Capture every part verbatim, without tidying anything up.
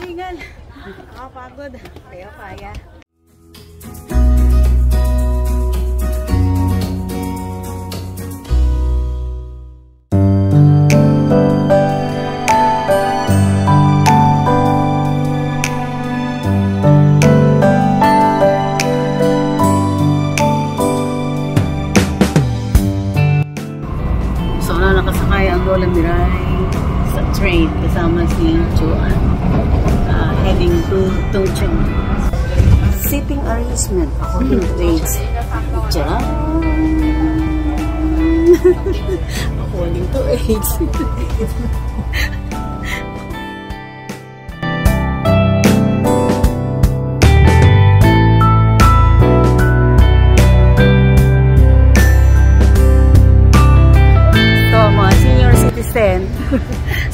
pahingal. Nakapagod. Tayo kaya. Lola Miray sa train kasama si Joanne uh, heading to Tongcheng. Seating arrangement ako yung trades. Diyan! According to age.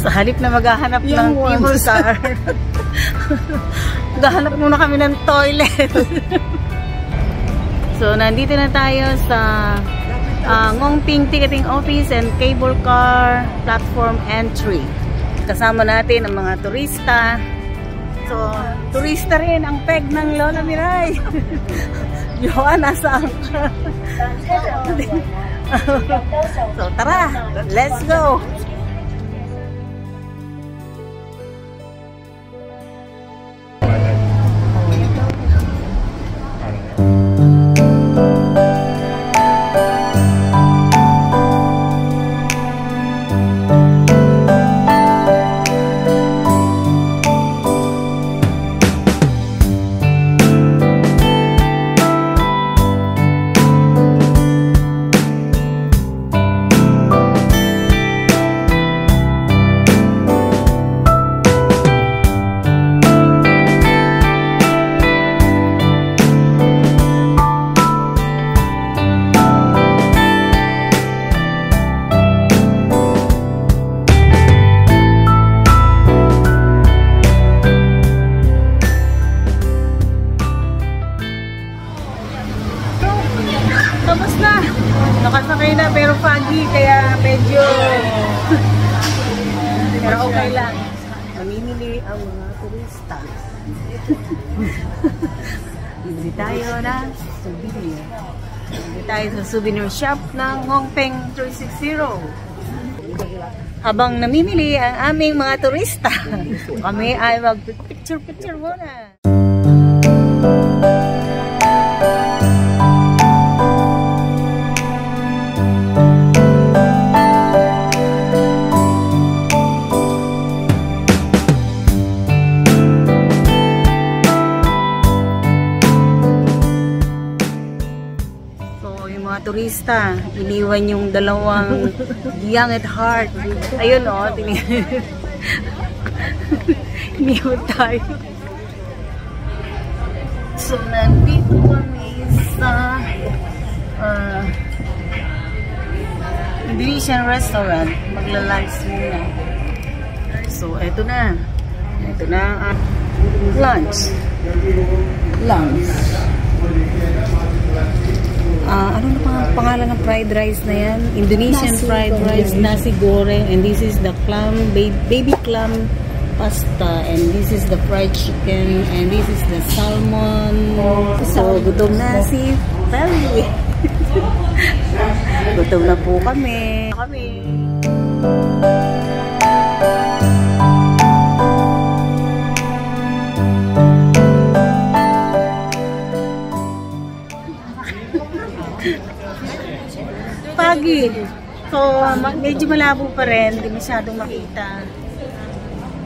Sa halip na maghahanap ng T V star, maghahanap muna kami ng toilet. So, nandito na tayo sa uh, Ngong Ping Ticketing Office and Cable Car Platform Entry. Kasama natin ang mga turista. So, turista rin ang peg ng Lola Miray. Joanne, nasaan ka? So, tara! Let's go! Bili tayo na souvenir. Bili tayo sa souvenir shop ng Ngong Ping three sixty. Habang namimili ang aming mga turista, kami ay mag-picture-picture muna. Turista, iniwan yung dalawang young at heart. Ayun o, oh, iniwan tayo. So, nandito kami sa uh, Indonesian restaurant. Magla-lunch muna. So, eto na. Eto na ang lunch. Lunch. Uh, ano na pangalan ng fried rice na yan? Indonesian nasi fried goreng. rice, nasi goreng, and this is the clam, baby clam pasta, and this is the fried chicken, and this is the salmon. So, gutom na si Telly. Gutom na po kami. Kami. Pagi. So, medyo malabo pa rin. Hindi masyadong makita.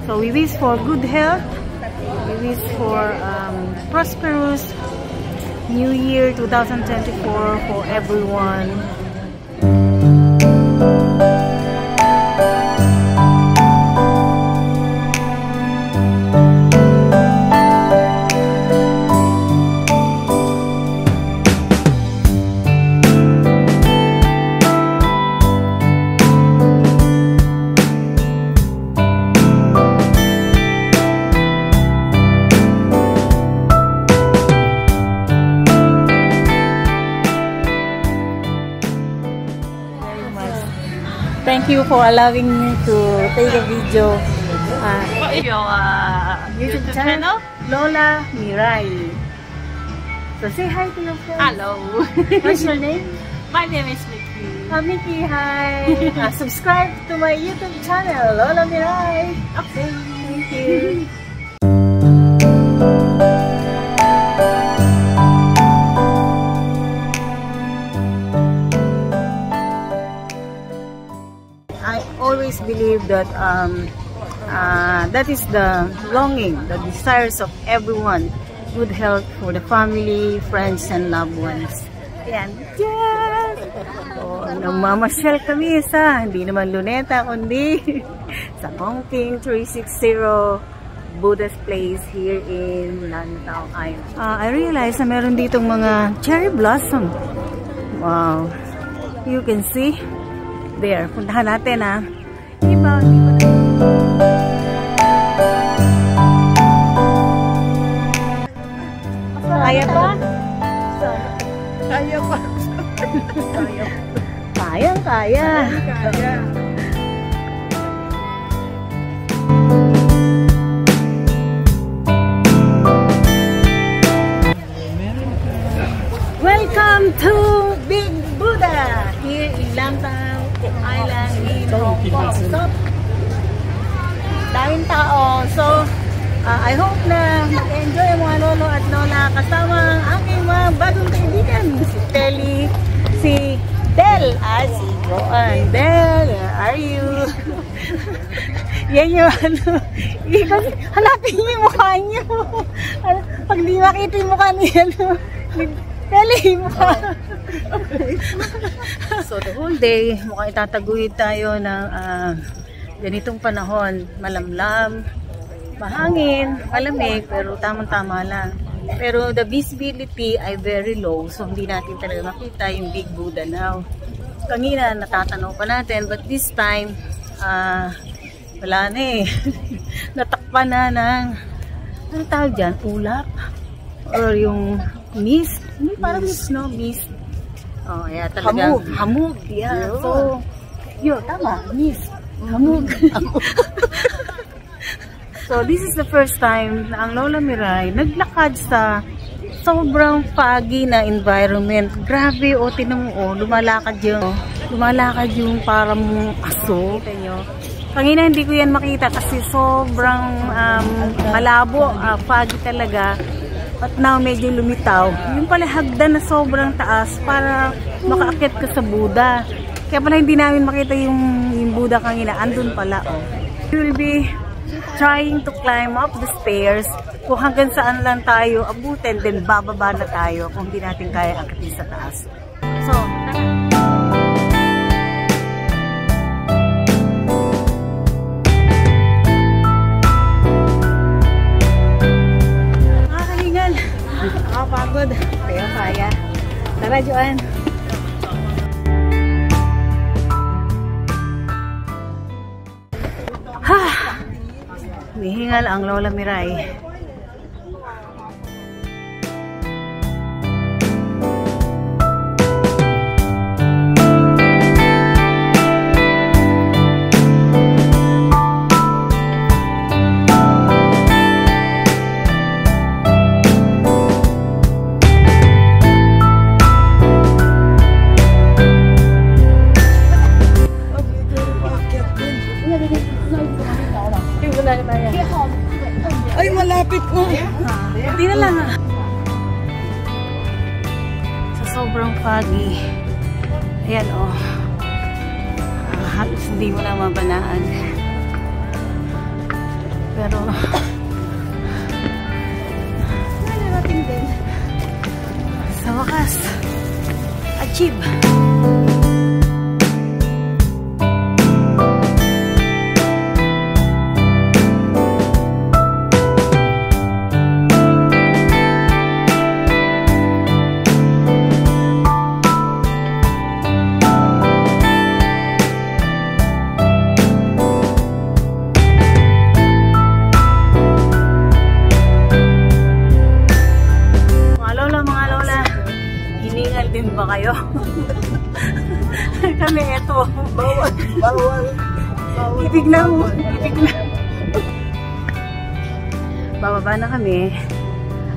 So, we wish for good health. We wish for um, prosperous New Year twenty twenty-four for everyone. Thank you for allowing me to take a video. uh, your uh, YouTube, YouTube channel? Lola Miray. So say hi to your friends. Hello. What's your name? My name is Mickey. Oh, Mickey, hi. uh, subscribe to my YouTube channel, Lola Miray. Okay. Thank you. Believe that um, uh, that is the longing, the desires of everyone. Good health for the family, friends, and loved ones. Ayan. Yes! Oh, namamasyal kami sa, hindi naman Luneta, kundi sa Ngong Ping three sixty Buddha's Place here in Lantau Island. Uh, I realized na meron ditong mga cherry blossom. Wow! You can see there. Puntahan natin ah. About kaya pa? Kaya pa. Kaya, kaya. Kaya. Welcome to Big Buddha here in Lantau Island in Hong Kong. So, daming tao. So, uh, I hope na mag-enjoy ang mga lolo at lola kasama ang aking mga bagong kaibigan. Si Telly, si Del, at si Goan. Del, where are you? Yan yung ano. Hanapin mo yung mukha niyo. Pag di makita yung mukha niya, Telly, mukha. So, the whole day, mukhang itataguyod tayo ng uh, ganitong panahon. Malamlam, mahangin, malamig, pero tamang-tama lang. Pero the visibility ay very low, so hindi natin talaga makita yung Big Buddha now. Kanina, natatanaw pa natin, but this time, uh, wala na eh. Natakpan na ng, ano tawag dyan? Ulap? Or yung mist? Hindi, parang mist, no? Mist. Oh, yeah, talaga. Hamog. Hamog, yeah. Yo. So, yun, tama. Miss. Hamog. So, this is the first time na ang Lola Miray naglakad sa sobrang foggy na environment. Grabe, o, oh, tinanong, o, oh, lumalakad yung, oh, lumalakad yung para mong aso. Kita nyo. Kanina, hindi ko yan makita kasi sobrang um, malabo, uh, foggy talaga. At now, medyo lumitaw. Yung pala hagdan na sobrang taas para makaakit ka sa Buddha. Kaya pala hindi namin makita yung, yung Buddha kanina. Andun pala, oh. We will be trying to climb up the stairs kung hanggang saan lang tayo abutin, then bababa na tayo kung hindi natin kaya akitin sa taas. So, pagod. Kaya kaya. Tara, Joanne. Ha! Mihingal ang Lola Miray. Ayan, oh. Uh, halos hindi mo na mabanaan. Pero, nalarating din. Sa wakas, achieve! Kayo. Kami eto. Bawal. Bawal. Bawal. Ibig na. Ibig na. bababa na kami.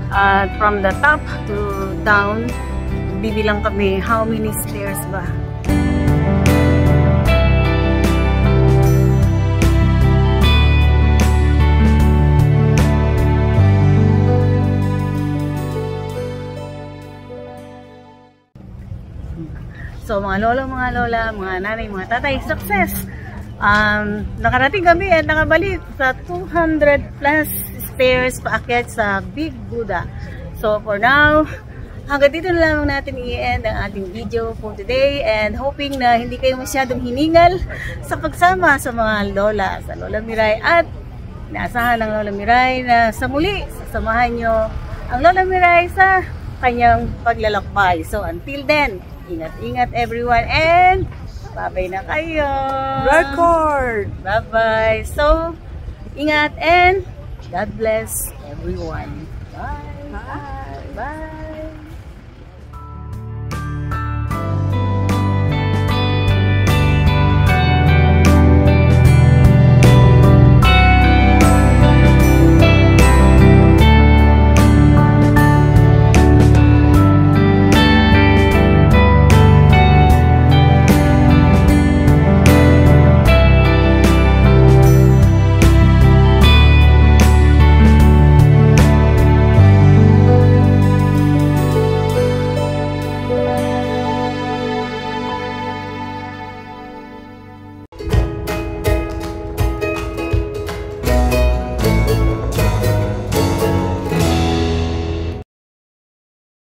At uh, from the top to down, bibilang kami how many stairs ba. So mga lolo, mga lola, mga nanay, mga tatay, success! Um, nakarating kami at nakabalik sa two hundred plus stairs paakyat sa Big Buddha. So for now, hanggang dito na lamang natin i-end ang ating video for today, and hoping na hindi kayo masyadong hiningal sa pagsama sa mga lola, sa Lola Miray, at inaasahan ng Lola Miray na sa muli, sasamahan nyo ang Lola Miray sa kanyang paglalakbay. So until then, ingat-ingat everyone, and bye-bye na kayo. Record! Bye-bye. So, ingat and God bless everyone. Bye. Bye. Bye. Bye.